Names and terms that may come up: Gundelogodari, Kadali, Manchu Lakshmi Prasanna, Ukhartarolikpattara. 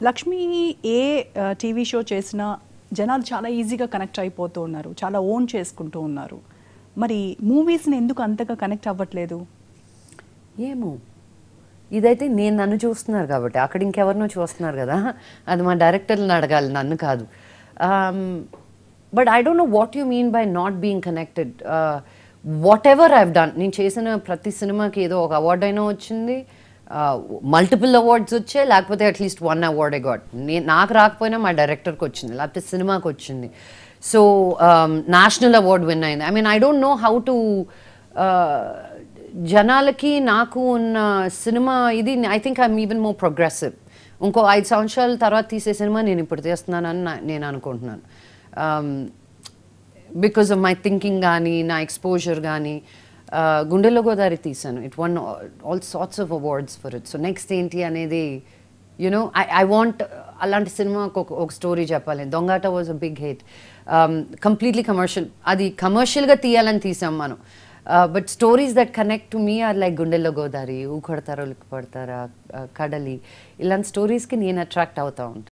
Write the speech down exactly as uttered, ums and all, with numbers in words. Lakshmi A uh, T V show chesina janalu chala easyga connect ayipotu unnaru, chala own cheskuntu unnaru. Mari movies ni enduku antaga connect avvatledu? Yemo. ఇదైతే నేను నన్ను చూస్తున్నారు కాబట్టి అక్కడ ఇంకెవర్నో చూస్తున్నారు కదా అది మా డైరెక్టర్ని అడగాలి నన్ను కాదు but I don't know what you mean by not being connected whatever I have done నేను చేసిన ప్రతి సినిమాకి ఏదో ఒక అవార్డ్ అయినా వచ్చింది మల్టిపుల్ అవార్డ్స్ వచ్చాయి లేకపోతే at least one award I got నాకు రాకపోయినా మా డైరెక్టర్కి వచ్చింది లేకపోతే సినిమాకి వచ్చింది సో నేషనల్ అవార్డ్ విన్ అయింది I mean I don't know how to జనాలకి నాకు ఉన్న సినిమా ఇది I think I'm even more progressive ఇంకో ఐదు సంవత్సరాల తర్వాత తీసే సినిమా నేను ఇప్పుడు తీస్తున్నానని నేను అనుకుంటున్నాను బికాజ్ ఆఫ్ మై థింకింగ్ కానీ నా ఎక్స్పోజర్ కానీ గుండెలోగోదారి తీశాను it won all sorts of awards for it so next ఏంటి అనేది యునో ఐ ఐ వాంట్ అలాంటి సినిమాకు ఒక స్టోరీ చెప్పాలి Dongata was a big hit completely commercial అది కమర్షియల్గా తీయాలని తీసాం మనం Uh, but stories that connect to me are like Gundelogodari, Ukhartarolikpattara, uh, Kadali. Ilan stories ki nenu attract avutha unta.